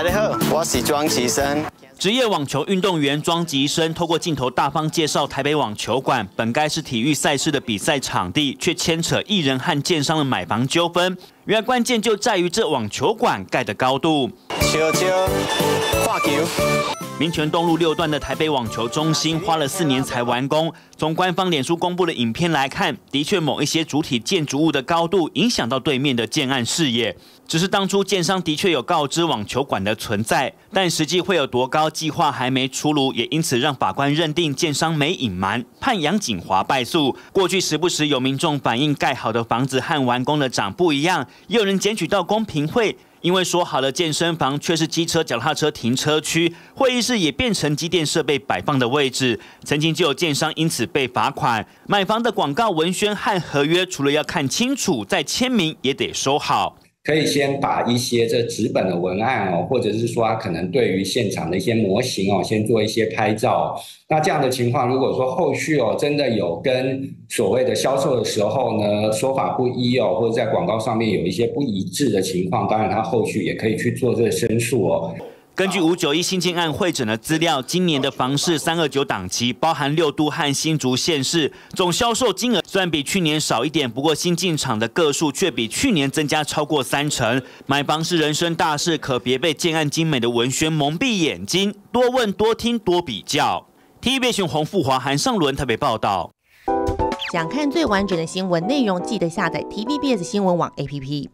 大家好，我是庄其生。职业网球运动员庄其生透过镜头大方介绍台北网球馆，本该是体育赛事的比赛场地，却牵扯艺人和建商的买房纠纷。原来关键就在于这网球馆盖的高度。球球，画球。 民权东路6段的台北网球中心花了4年才完工。从官方脸书公布的影片来看，的确某一些主体建筑物的高度影响到对面的建案视野。只是当初建商的确有告知网球馆的存在，但实际会有多高，计划还没出炉，也因此让法官认定建商没隐瞒，判杨锦华败诉。过去时不时有民众反映盖好的房子和完工的长不一样，也有人检举到公平会。 因为说好了健身房，却是机车、脚踏车停车区，会议室也变成机电设备摆放的位置。曾经就有建商因此被罚款。买房的广告文宣和合约，除了要看清楚再签名，也得收好。可以先把一些这纸本的文案哦，或者是说可能对于现场的一些模型哦，先做一些拍照。那这样的情况，如果说后续哦真的有跟所谓的销售的时候呢说法不一哦，或者在广告上面有一些不一致的情况，当然他后续也可以去做这个申诉哦。 根据591新建案会诊的资料，今年的房市329档期，包含6都和新竹县市，总销售金额虽然比去年少一点，不过新进场的个数却比去年增加超过30%。买房是人生大事，可别被建案精美的文宣蒙蔽眼睛，多问、多听、多比较。TVBS 洪富华、韩尚伦特别报道。想看最完整的新闻内容，记得下载 TVBS 新闻网 APP。